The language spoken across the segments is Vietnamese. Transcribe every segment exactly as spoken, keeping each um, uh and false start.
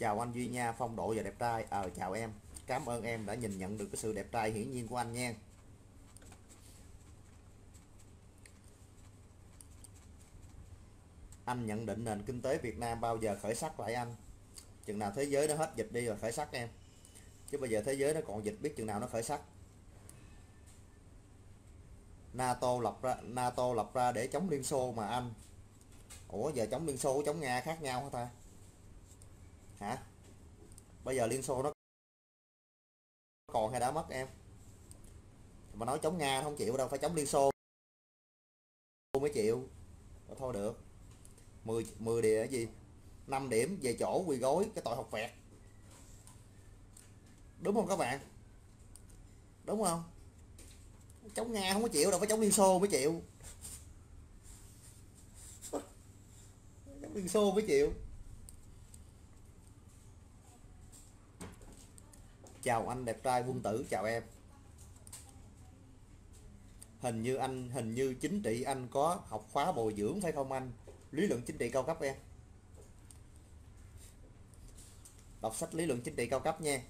Chào anh Duy Nha, phong độ và đẹp trai. Ờ à, chào em, cảm ơn em đã nhìn nhận được cái sự đẹp trai hiển nhiên của anh nha. Anh nhận định nền kinh tế Việt Nam bao giờ khởi sắc lại anh? Chừng nào thế giới nó hết dịch đi rồi khởi sắc em. Chứ bây giờ thế giới nó còn dịch, biết chừng nào nó khởi sắc. NATO lập ra, NATO lập ra để chống Liên Xô mà anh. Ủa giờ chống Liên Xô chống Nga khác nhau hả ta? Hả? Bây giờ Liên Xô nó còn hay đã mất em? Mà nói chống Nga không chịu đâu, phải chống Liên Xô mới chịu. Rồi thôi được. Mười, mười địa gì? năm điểm về chỗ quỳ gối cái tội học vẹt. Đúng không các bạn? Đúng không? Chống Nga không có chịu đâu, phải chống Liên Xô mới chịu. Chống Liên Xô mới chịu. Chào anh đẹp trai quân tử, chào em. Hình như anh, hình như chính trị anh có học khóa bồi dưỡng phải không anh? Lý luận chính trị cao cấp em. Đọc sách lý luận chính trị cao cấp nha.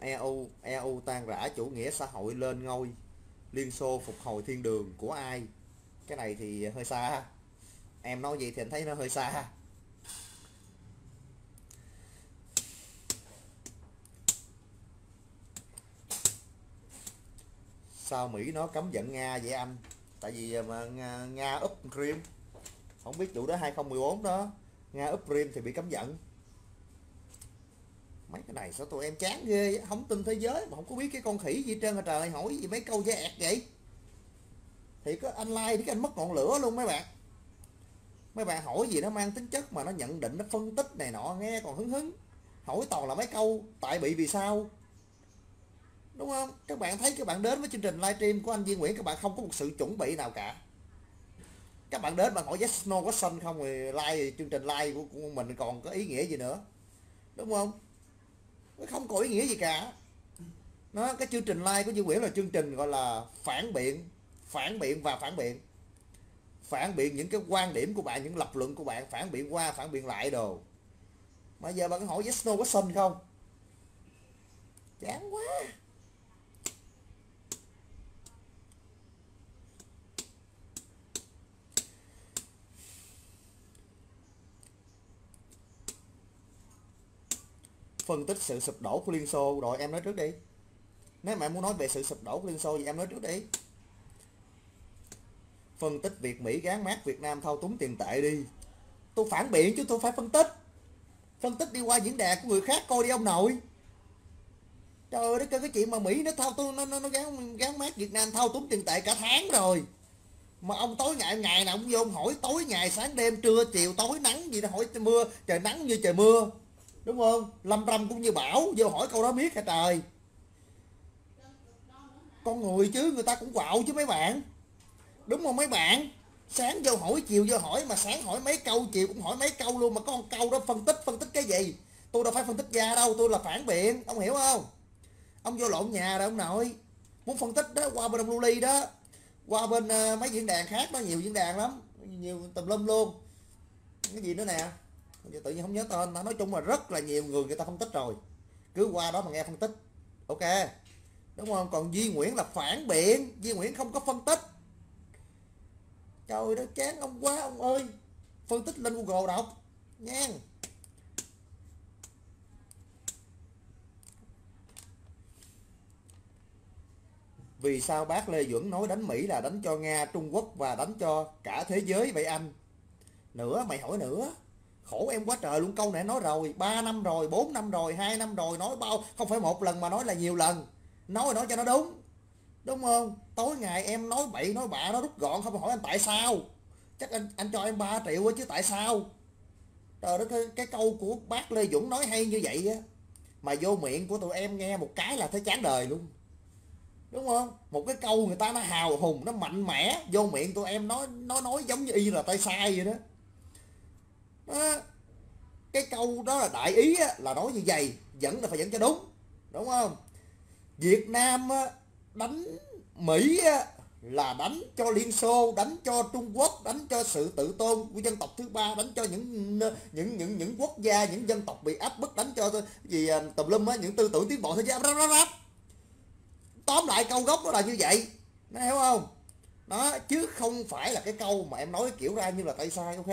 e u, e u tan rã chủ nghĩa xã hội lên ngôi, Liên Xô phục hồi thiên đường của ai? Cái này thì hơi xa. Em nói gì thì anh thấy nó hơi xa. Sao Mỹ nó cấm vận Nga vậy anh? Tại vì mà Nga, Nga úp rim. Không biết vụ đó hai không một bốn đó, Nga úp rim thì bị cấm vận. Mấy cái này sao tụi em chán ghê, không tin thế giới mà không có biết cái con khỉ gì trên mà trời, hỏi gì mấy câu dễ ẹt vậy. Thì có anh like thì anh mất ngọn lửa luôn mấy bạn. Mấy bạn hỏi gì nó mang tính chất mà nó nhận định, nó phân tích này nọ, nghe còn hứng hứng. Hỏi toàn là mấy câu tại bị vì sao, đúng không? Các bạn thấy các bạn đến với chương trình livestream của anh Duy Nguyễn, các bạn không có một sự chuẩn bị nào cả. Các bạn đến mà hỏi yes no question không thì like chương trình live của, của mình còn có ý nghĩa gì nữa, đúng không? Không có ý nghĩa gì cả. Nó cái chương trình live của Duy Nguyễn là chương trình gọi là phản biện, phản biện và phản biện, phản biện những cái quan điểm của bạn, những lập luận của bạn, phản biện qua, phản biện lại đồ. Mà giờ bạn hỏi yes no question không? Chán quá. Phân tích sự sụp đổ của Liên Xô, rồi em nói trước đi. Nếu mà em muốn nói về sự sụp đổ của Liên Xô thì em nói trước đi. Phân tích việc Mỹ gán mát Việt Nam thao túng tiền tệ đi. Tôi phản biện chứ tôi phải phân tích. Phân tích đi qua diễn đàn của người khác coi đi ông nội. Trời ơi, cái chuyện mà Mỹ nó thao túng, nó, nó, nó gán, gán mát Việt Nam thao túng tiền tệ cả tháng rồi. Mà ông tối ngày, ngày nào ông vô ông hỏi tối ngày sáng đêm trưa chiều tối nắng gì đó, hỏi mưa, trời nắng như trời mưa, đúng không? Lâm râm cũng như bảo, vô hỏi câu đó biết hả trời. Con người chứ, người ta cũng quạo chứ mấy bạn, đúng không mấy bạn? Sáng vô hỏi, chiều vô hỏi, mà sáng hỏi mấy câu, chiều cũng hỏi mấy câu luôn. Mà có một câu đó phân tích, phân tích cái gì? Tôi đâu phải phân tích ra đâu, tôi là phản biện, ông hiểu không? Ông vô lộn nhà rồi ông nội. Muốn phân tích đó, qua bên ông Lu Ly đó, qua bên uh, mấy diễn đàn khác đó, nhiều diễn đàn lắm, nhiều tùm lum luôn. Cái gì nữa nè, tự nhiên không nhớ tên, nói chung là rất là nhiều người người ta phân tích rồi, cứ qua đó mà nghe phân tích, ok, đúng không? Còn Duy Nguyễn là phản biện, Duy Nguyễn không có phân tích. Trời ơi chán ông quá ông ơi, phân tích lên Google đọc nha. Vì sao bác Lê Duẩn nói đánh Mỹ là đánh cho Nga, Trung Quốc và đánh cho cả thế giới vậy anh? Nữa mày hỏi nữa, khổ em quá trời luôn. Câu này nói rồi, ba năm rồi, bốn năm rồi, hai năm rồi, nói bao không phải một lần mà nói là nhiều lần. Nói rồi nói cho nó đúng, đúng không? Tối ngày em nói bậy nói bạ nó rút gọn, không hỏi anh tại sao. Chắc anh anh cho em ba triệu chứ tại sao. Trời đất ơi, cái câu của bác Lê Dũng nói hay như vậy á, mà vô miệng của tụi em nghe một cái là thấy chán đời luôn, đúng không? Một cái câu người ta nó hào hùng, nó mạnh mẽ, vô miệng tụi em nói nó nói giống như y là tay sai vậy đó. Đó. Cái câu đó là đại ý á, là nói như vậy, vẫn là phải dẫn cho đúng, đúng không? Việt Nam á, đánh Mỹ á, là đánh cho Liên Xô, đánh cho Trung Quốc, đánh cho sự tự tôn của dân tộc thứ ba, đánh cho những những những những quốc gia, những dân tộc bị áp bức, đánh cho gì tùm lum á, những tư tưởng tiến bộ thế giới. Tóm lại câu gốc đó là như vậy, nó hiểu không? Đó, chứ không phải là cái câu mà em nói kiểu ra như là tay sai, ok?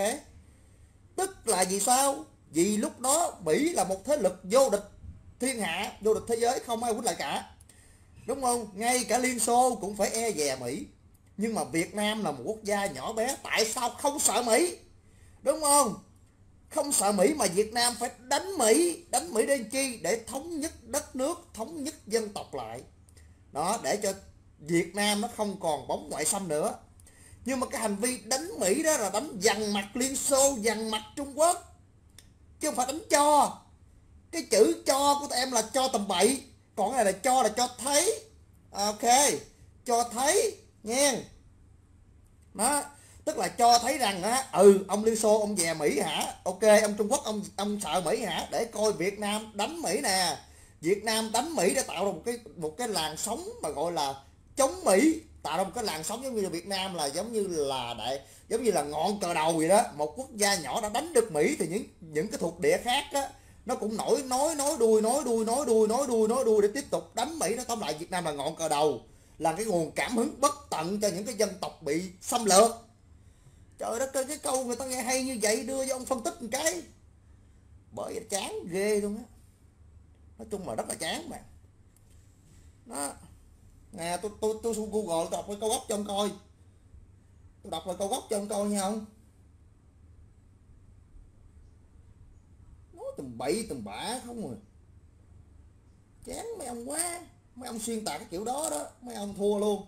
Tức là vì sao? Vì lúc đó Mỹ là một thế lực vô địch thiên hạ, vô địch thế giới, không ai quýnh lại cả, đúng không? Ngay cả Liên Xô cũng phải e dè Mỹ, nhưng mà Việt Nam là một quốc gia nhỏ bé, tại sao không sợ Mỹ, đúng không? Không sợ Mỹ mà Việt Nam phải đánh Mỹ. Đánh Mỹ đến chi? Để thống nhất đất nước, thống nhất dân tộc lại đó, để cho Việt Nam nó không còn bóng ngoại xâm nữa. Nhưng mà cái hành vi đánh Mỹ đó là đánh dằn mặt Liên Xô, dằn mặt Trung Quốc, chứ không phải đánh cho. Cái chữ cho của tụi em là cho tầm bậy, còn cái này là cho là cho thấy. Ok, cho thấy nha. Đó, tức là cho thấy rằng á, ừ ông Liên Xô ông về Mỹ hả? Ok, ông Trung Quốc ông ông sợ Mỹ hả? Để coi Việt Nam đánh Mỹ nè. Việt Nam đánh Mỹ để tạo ra một cái một cái làn sóng mà gọi là chống Mỹ, tạo ra một cái làn sóng giống như là Việt Nam là giống như là đại giống như là ngọn cờ đầu vậy đó. Một quốc gia nhỏ đã đánh được Mỹ thì những những cái thuộc địa khác á, nó cũng nổi nói nói đuôi nói đuôi nói đuôi nói đuôi nói đuôi để tiếp tục đánh Mỹ. Nó tóm lại Việt Nam là ngọn cờ đầu, là cái nguồn cảm hứng bất tận cho những cái dân tộc bị xâm lược. Trời đất ơi, cái câu người ta nghe hay như vậy đưa cho ông phân tích một cái, bởi vì chán ghê luôn á. Nói chung là rất là chán bạn. Đó nè, tôi tôi tôi xuống Google tôi đọc cái câu gốc cho ông coi, tôi đọc lại câu gốc cho ông coi nha. Không, tùm bậy tùm bã không rồi, chán mấy ông quá. Mấy ông xuyên tạc cái kiểu đó đó, mấy ông thua luôn.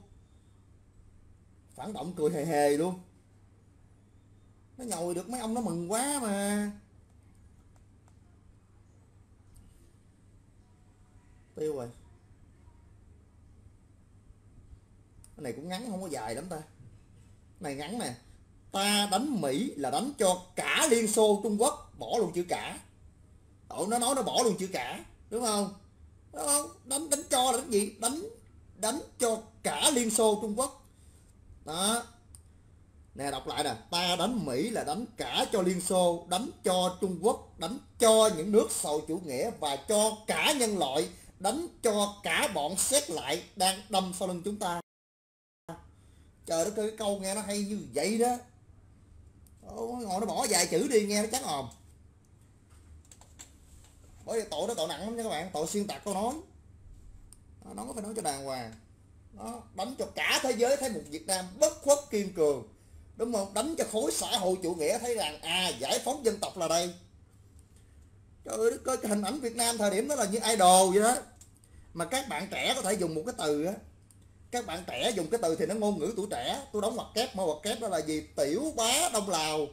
Phản động cười hề hề luôn, nó nhồi được mấy ông nó mừng quá mà. Tiêu rồi, cái này cũng ngắn không có dài lắm ta, cái này ngắn nè. Ta đánh Mỹ là đánh cho cả Liên Xô, Trung Quốc, bỏ luôn chữ cả. Tụi nó nói nó bỏ luôn chữ cả, đúng không? Đúng không? Đánh đánh cho là cái gì? Đánh đánh cho cả Liên Xô, Trung Quốc. Đó. Nè đọc lại nè, ta đánh Mỹ là đánh cả cho Liên Xô, đánh cho Trung Quốc, đánh cho những nước sầu chủ nghĩa và cho cả nhân loại, đánh cho cả bọn xét lại đang đâm sau lưng chúng ta. Trời đất ơi, cái câu nghe nó hay như vậy đó. Ôi, ngồi nó bỏ vài chữ đi nghe nó chắc hồn. Bởi vì tội nó tội nặng lắm nha các bạn, tội xuyên tạc câu nói. Nó có phải nói cho đàng hoàng. Đó, đánh cho cả thế giới thấy một Việt Nam bất khuất kiên cường, đúng không? Đánh cho khối xã hội chủ nghĩa thấy rằng à, giải phóng dân tộc là đây. Trời ơi, cái hình ảnh Việt Nam thời điểm đó là như idol vậy đó. Mà các bạn trẻ có thể dùng một cái từ á, các bạn trẻ dùng cái từ thì nó ngôn ngữ tuổi trẻ. Tôi đóng ngoặc kép, mở ngoặc kép đó là gì? Tiểu bá Đông Lào.